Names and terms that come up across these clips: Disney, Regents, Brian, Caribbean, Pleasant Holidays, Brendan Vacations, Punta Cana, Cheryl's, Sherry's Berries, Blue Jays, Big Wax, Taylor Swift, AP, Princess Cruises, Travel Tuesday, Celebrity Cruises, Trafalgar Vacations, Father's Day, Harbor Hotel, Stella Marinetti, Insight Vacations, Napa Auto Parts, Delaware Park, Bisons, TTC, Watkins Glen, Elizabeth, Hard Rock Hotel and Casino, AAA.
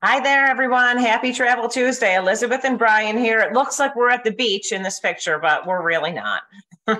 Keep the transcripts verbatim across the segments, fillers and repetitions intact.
Hi there, everyone. Happy Travel Tuesday. Elizabeth and Brian here. It looks like we're at the beach in this picture, but we're really not.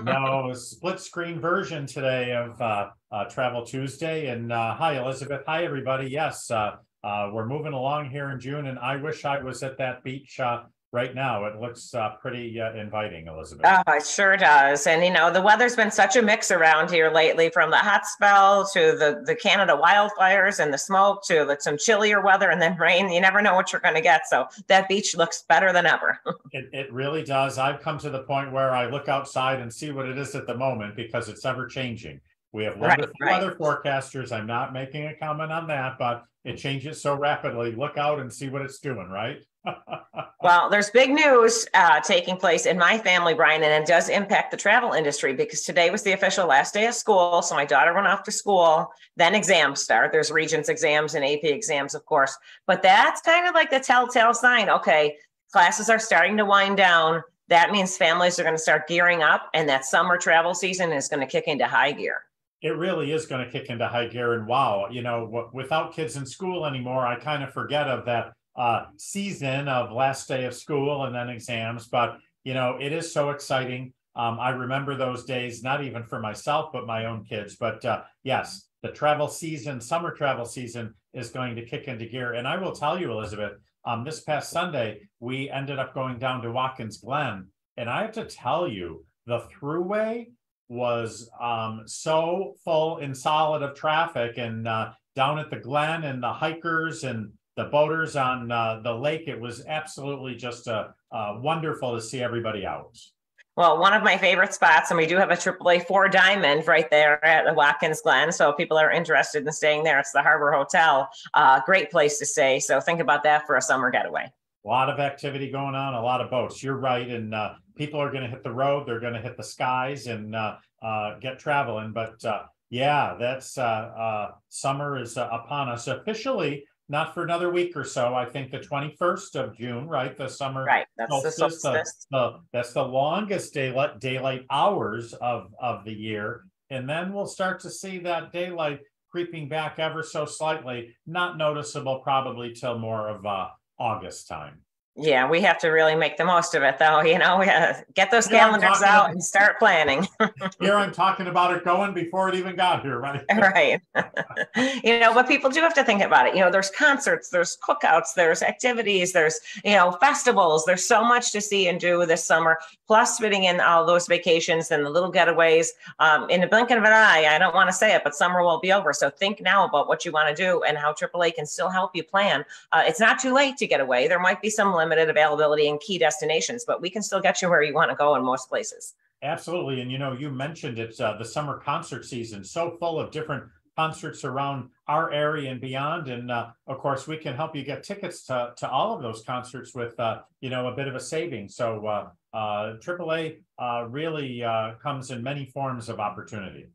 No, split screen version today of uh, uh, Travel Tuesday. And uh, hi, Elizabeth. Hi, everybody. Yes, uh, uh, we're moving along here in June, and I wish I was at that beach uh, right now. It looks uh, pretty uh, inviting, Elizabeth. Oh, it sure does. And, you know, the weather's been such a mix around here lately, from the hot spell to the, the Canada wildfires and the smoke to the, some chillier weather and then rain. You never know what you're going to get. So that beach looks better than ever. it, it really does. I've come to the point where I look outside and see what it is at the moment because it's ever changing. We have wonderful right, right. weather forecasters. I'm not making a comment on that, but it changes so rapidly. Look out and see what it's doing, right? Well, there's big news uh, taking place in my family, Brian, and it does impact the travel industry because today was the official last day of school. So my daughter went off to school, then exams start. There's Regents exams and A P exams, of course, but that's kind of like the telltale sign. Okay, classes are starting to wind down. That means families are going to start gearing up, and that summer travel season is going to kick into high gear. It really is going to kick into high gear. And wow, you know, w- without kids in school anymore, I kind of forget of that uh, season of last day of school and then exams. But, you know, it is so exciting. Um, I remember those days, not even for myself, but my own kids. But uh, yes, the travel season, summer travel season is going to kick into gear. And I will tell you, Elizabeth, um, this past Sunday, we ended up going down to Watkins Glen. And I have to tell you, the thruway was um, so full and solid of traffic, and uh, down at the Glen and the hikers and the boaters on uh, the lake, it was absolutely just uh, uh, wonderful to see everybody out. Well, one of my favorite spots, and we do have a triple A four diamond right there at Watkins Glen. So if people are interested in staying there, it's the Harbor Hotel. Uh, great place to stay. So think about that for a summer getaway. A lot of activity going on, a lot of boats. You're right. And uh, people are going to hit the road. They're going to hit the skies and uh, uh, get traveling. But uh, yeah, that's uh, uh, summer is uh, upon us officially, not for another week or so. I think the twenty-first of June, right? The summer. Right. That's solstice, the solstice. The, the, that's the longest daylight, daylight hours of, of the year. And then we'll start to see that daylight creeping back ever so slightly. Not noticeable probably till more of uh, August time. Yeah, we have to really make the most of it, though. You know, we gotta get those here calendars out about, and start planning. Here I'm talking about it going before it even got here, right? Right. You know, but people do have to think about it. You know, there's concerts, there's cookouts, there's activities, there's, you know, festivals. There's so much to see and do this summer, plus fitting in all those vacations and the little getaways. Um, in the blink of an eye, I don't want to say it, but summer will be over. So think now about what you want to do and how triple A can still help you plan. Uh, it's not too late to get away. There might be some limits. Limited availability in key destinations, but we can still get you where you want to go in most places. Absolutely. And you know, you mentioned it's uh, the summer concert season, so full of different concerts around our area and beyond. And uh, of course, we can help you get tickets to, to all of those concerts with, uh, you know, a bit of a saving. So uh, uh, triple A uh, really uh, comes in many forms of opportunity.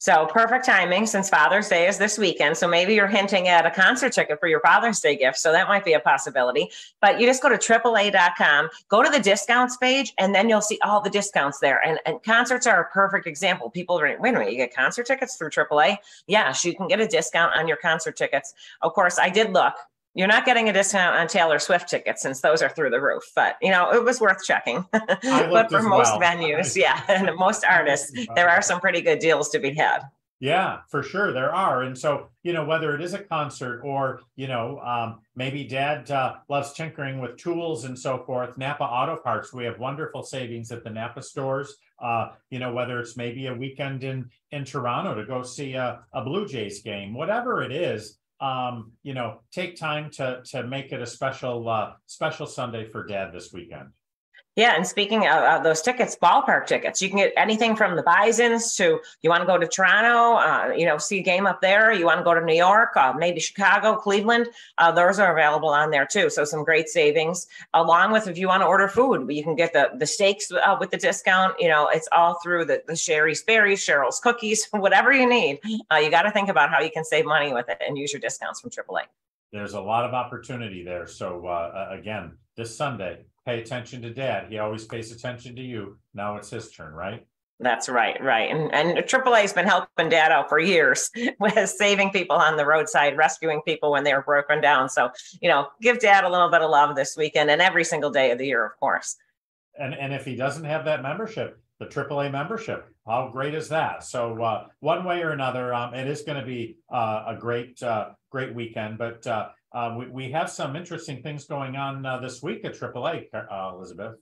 So perfect timing since Father's Day is this weekend. So maybe you're hinting at a concert ticket for your Father's Day gift. So that might be a possibility, but you just go to triple A dot com, go to the discounts page, and then you'll see all the discounts there. And, and concerts are a perfect example. People are, wait a minute, you get concert tickets through triple A? Yes, you can get a discount on your concert tickets. Of course, I did look. You're not getting a discount on Taylor Swift tickets since those are through the roof, but you know, it was worth checking. But for most well. venues, yeah, and most artists, there are some pretty good deals to be had. Yeah, for sure there are. And so, you know, whether it is a concert or, you know, um, maybe dad uh, loves tinkering with tools and so forth, Napa Auto Parts, we have wonderful savings at the Napa stores. Uh, you know, whether it's maybe a weekend in, in Toronto to go see a, a Blue Jays game, whatever it is, Um, you know, take time to to make it a special uh, special Sunday for Dad this weekend. Yeah, and speaking of, of those tickets, ballpark tickets, you can get anything from the Bisons to, you want to go to Toronto, uh, you know, see a game up there. You want to go to New York, uh, maybe Chicago, Cleveland. Uh, those are available on there too. So some great savings, along with if you want to order food, you can get the, the steaks uh, with the discount. You know, it's all through the, the Sherry's Berries, Cheryl's cookies, whatever you need. Uh, you got to think about how you can save money with it and use your discounts from triple A. There's a lot of opportunity there. So uh, again, this Sunday, pay attention to Dad. He always pays attention to you. Now it's his turn, right? That's right. Right. And, and triple A has been helping Dad out for years with saving people on the roadside, rescuing people when they were broken down. So, you know, give Dad a little bit of love this weekend and every single day of the year, of course. And, and if he doesn't have that membership, the triple A membership, how great is that? So uh, one way or another, um, it is going to be uh, a great, uh, great weekend, but uh, uh, we, we have some interesting things going on uh, this week at triple A, uh, Elizabeth.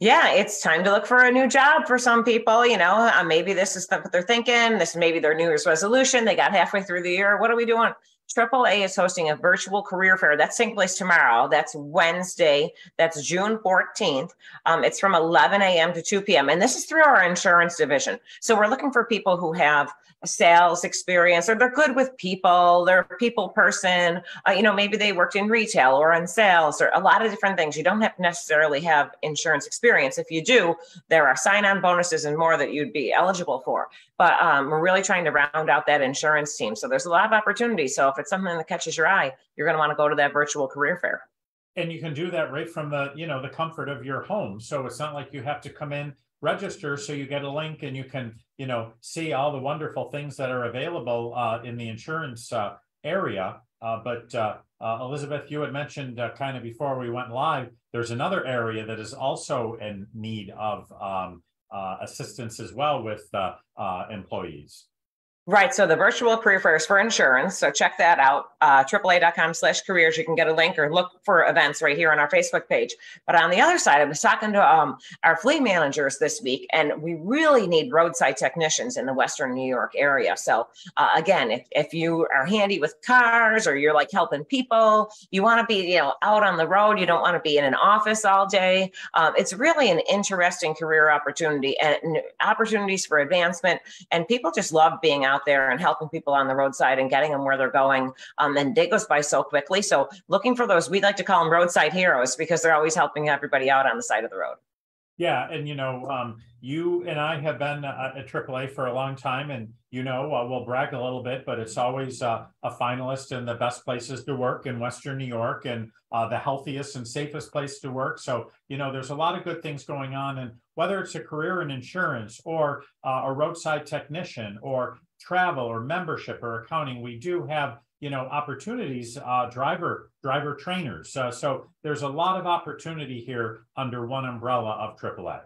Yeah, it's time to look for a new job for some people. You know, uh, maybe this is what they're thinking. This may be their New Year's resolution. They got halfway through the year. What are we doing? triple A is hosting a virtual career fair. That's taking place tomorrow. That's Wednesday. That's June fourteenth. Um, it's from eleven a m to two p m And this is through our insurance division. So we're looking for people who have sales experience, or they're good with people, they're a people person. Uh, you know, maybe they worked in retail or in sales or a lot of different things. You don't have to necessarily have insurance experience. If you do, there are sign-on bonuses and more that you'd be eligible for. But um, we're really trying to round out that insurance team. So there's a lot of opportunities. So if it's something that catches your eye, you're going to want to go to that virtual career fair. And you can do that right from the, you know, the comfort of your home. So it's not like you have to come in, register. So you get a link and you can, you know, see all the wonderful things that are available uh, in the insurance uh, area. Uh, but uh, uh, Elizabeth, you had mentioned uh, kind of before we went live, there's another area that is also in need of um, uh, assistance as well with uh, uh, employees. Right. So the virtual career fair is for insurance. So check that out. Uh, triple A dot com slash careers. You can get a link or look for events right here on our Facebook page. But on the other side, I was talking to um, our fleet managers this week, and we really need roadside technicians in the Western New York area. So uh, again, if, if you are handy with cars or you're like helping people, you want to be, you know, out on the road. You don't want to be in an office all day. Um, it's really an interesting career opportunity and opportunities for advancement. And people just love being out there and helping people on the roadside and getting them where they're going. Um, and day goes by so quickly. So looking for those, we'd like to call them roadside heroes, because they're always helping everybody out on the side of the road. Yeah. And, you know, um, you and I have been uh, at triple A for a long time, and, you know, uh, we'll brag a little bit, but it's always uh, a finalist in the best places to work in Western New York, and uh, the healthiest and safest place to work. So, you know, there's a lot of good things going on, and whether it's a career in insurance or uh, a roadside technician or travel or membership or accounting, we do have, you know, opportunities, uh, driver, driver trainers. Uh, so there's a lot of opportunity here under one umbrella of triple A.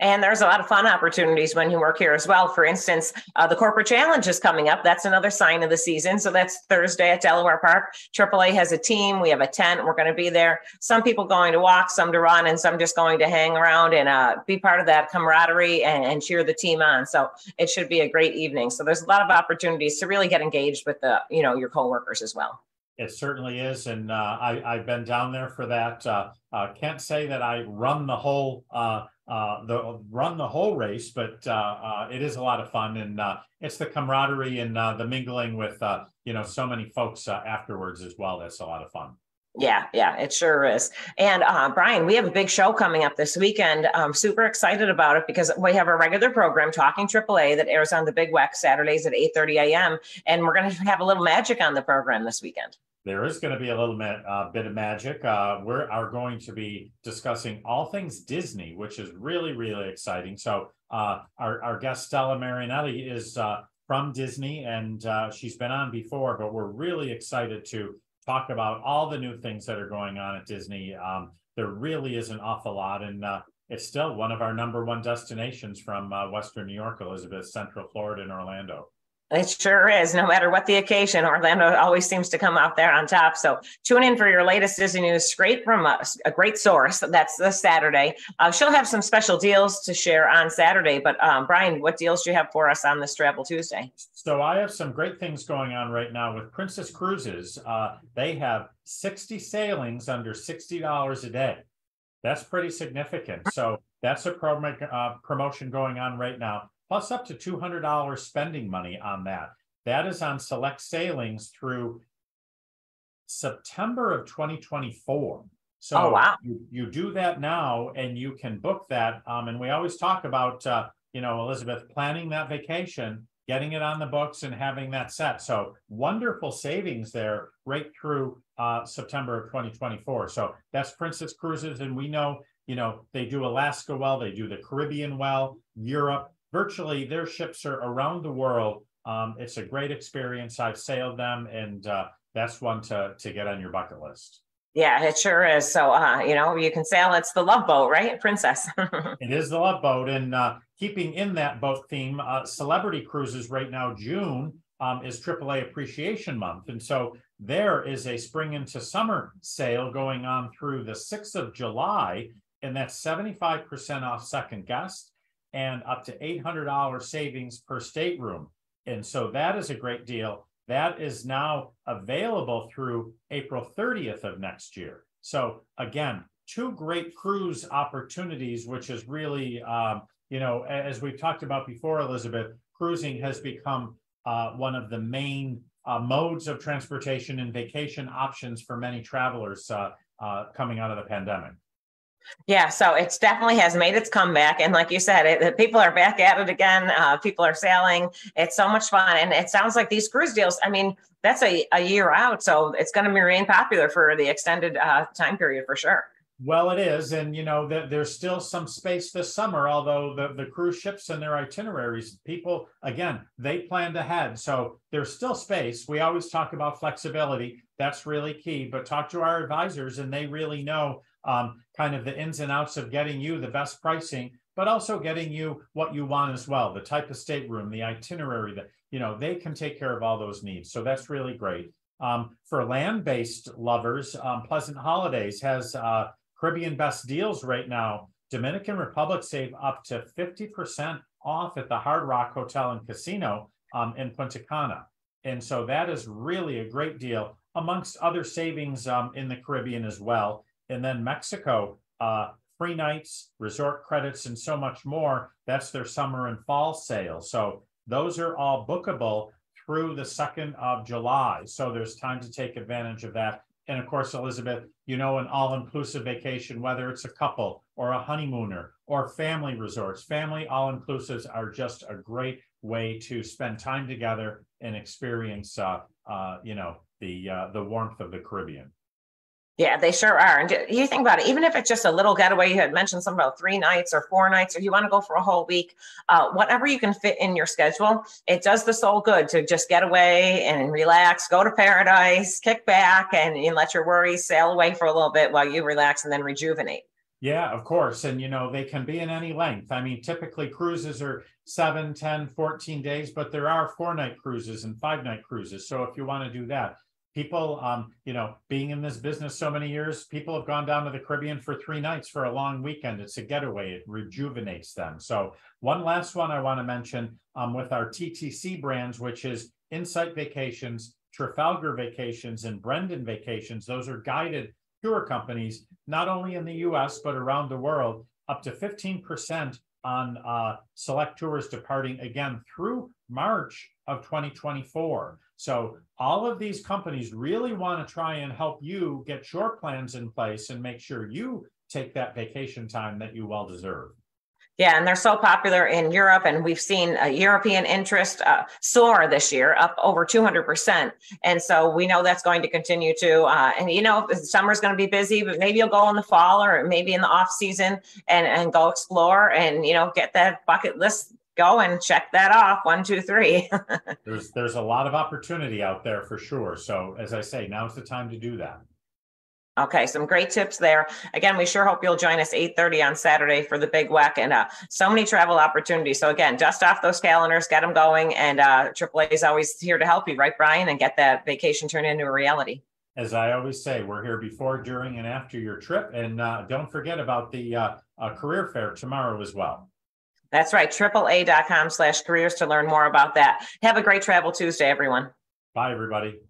And there's a lot of fun opportunities when you work here as well. For instance, uh, the Corporate Challenge is coming up. That's another sign of the season. So that's Thursday at Delaware Park. triple A has a team. We have a tent. We're going to be there. Some people going to walk, some to run, and some just going to hang around and uh, be part of that camaraderie and, and cheer the team on. So it should be a great evening. So there's a lot of opportunities to really get engaged with the, you know, your coworkers as well. It certainly is. And uh, I, I've been down there for that. Uh, uh, can't say that I run the whole uh Uh, the run the whole race, but uh, uh, it is a lot of fun, and uh, it's the camaraderie and uh, the mingling with uh, you know, so many folks uh, afterwards as well. That's a lot of fun. Yeah, yeah, it sure is. And uh, Brian, we have a big show coming up this weekend. I'm super excited about it because we have a regular program, Talking triple A, that airs on the Big Wax Saturdays at eight thirty a m And we're going to have a little magic on the program this weekend. There is going to be a little bit, uh, bit of magic. Uh, we are going to be discussing all things Disney, which is really, really exciting. So uh, our, our guest Stella Marinetti is uh, from Disney, and uh, she's been on before, but we're really excited to talk about all the new things that are going on at Disney. Um, there really is an awful lot, and uh, it's still one of our number one destinations from uh, Western New York, Elizabeth, Central Florida, and Orlando. It sure is. No matter what the occasion, Orlando always seems to come out there on top. So tune in for your latest Disney news straight from us, a great source. That's this Saturday. Uh, she'll have some special deals to share on Saturday. But um, Brian, what deals do you have for us on this Travel Tuesday? So I have some great things going on right now with Princess Cruises. Uh, they have sixty sailings under sixty dollars a day. That's pretty significant. So that's a prom- uh, promotion going on right now. Plus up to two hundred dollars spending money on that. That is on select sailings through September of twenty twenty-four. So oh, wow. you, you do that now, and you can book that. Um, and we always talk about, uh, you know, Elizabeth, planning that vacation, getting it on the books, and having that set. So wonderful savings there right through uh, September of twenty twenty-four. So that's Princess Cruises. And we know, you know, they do Alaska well, they do the Caribbean well, Europe. virtually their ships are around the world. Um, it's a great experience. I've sailed them, and uh, that's one to, to get on your bucket list. Yeah, it sure is. So, uh, you know, you can sail, it's the Love Boat, right, Princess? It is the Love Boat. And uh, keeping in that boat theme, uh, Celebrity Cruises right now, June, um, is triple A Appreciation Month. And so there is a spring into summer sale going on through the sixth of July, and that's seventy-five percent off second guest and up to eight hundred dollars savings per stateroom. And so that is a great deal. That is now available through April thirtieth of next year. So again, two great cruise opportunities, which is really, um, you know, as we've talked about before, Elizabeth, cruising has become uh, one of the main uh, modes of transportation and vacation options for many travelers uh, uh, coming out of the pandemic. Yeah, so it definitely has made its comeback. And like you said, it, people are back at it again. Uh, people are sailing. It's so much fun. And it sounds like these cruise deals, I mean, that's a, a year out. So it's going to remain popular for the extended uh, time period for sure. Well, it is. And, you know, th- there's still some space this summer, although the, the cruise ships and their itineraries, people, again, they planned ahead. So there's still space. We always talk about flexibility. That's really key. But talk to our advisors, and they really know Um, kind of the ins and outs of getting you the best pricing, but also getting you what you want as well, the type of stateroom, the itinerary, that, you know, they can take care of all those needs. So that's really great. Um, for land-based lovers, um, Pleasant Holidays has uh, Caribbean best deals right now. Dominican Republic save up to fifty percent off at the Hard Rock Hotel and Casino um, in Punta Cana. And so that is really a great deal, amongst other savings um, in the Caribbean as well. And then Mexico, uh, free nights, resort credits, and so much more. That's their summer and fall sale. So those are all bookable through the second of July. So there's time to take advantage of that. And of course, Elizabeth, you know, an all-inclusive vacation, whether it's a couple or a honeymooner or family resorts, family all-inclusives are just a great way to spend time together and experience, uh, uh, you know, the uh, the warmth of the Caribbean. Yeah, they sure are. And you think about it, even if it's just a little getaway, you had mentioned something about three nights or four nights, or you want to go for a whole week, uh, whatever you can fit in your schedule, it does the soul good to just get away and relax, go to paradise, kick back, and, and let your worries sail away for a little bit while you relax and then rejuvenate. Yeah, of course. And, you know, they can be in any length. I mean, typically cruises are seven, ten, fourteen days, but there are four-night cruises and five-night cruises. So if you want to do that. People, um, you know, being in this business so many years, people have gone down to the Caribbean for three nights for a long weekend. It's a getaway. It rejuvenates them. So one last one I want to mention um, with our T T C brands, which is Insight Vacations, Trafalgar Vacations, and Brendan Vacations. Those are guided tour companies, not only in the U S, but around the world, up to fifteen percent on uh, select tours departing, again, through March of twenty twenty-four. So all of these companies really want to try and help you get your plans in place and make sure you take that vacation time that you well deserve. Yeah, and they're so popular in Europe, and we've seen uh, European interest uh, soar this year, up over two hundred percent. And so we know that's going to continue to, uh, and you know, summer's going to be busy, but maybe you'll go in the fall or maybe in the off season and, and go explore and, you know, get that bucket list. Go and check that off. One, two, three. there's there's a lot of opportunity out there for sure. So as I say, now's the time to do that. Okay, some great tips there. Again, we sure hope you'll join us eight thirty on Saturday for the Big Wax, and uh, so many travel opportunities. So again, dust off those calendars, get them going, and uh, triple A is always here to help you, right, Brian, and get that vacation turned into a reality. As I always say, we're here before, during, and after your trip, and uh, don't forget about the uh, uh, career fair tomorrow as well. That's right. triple A dot com slash careers to learn more about that. Have a great Travel Tuesday, everyone. Bye, everybody.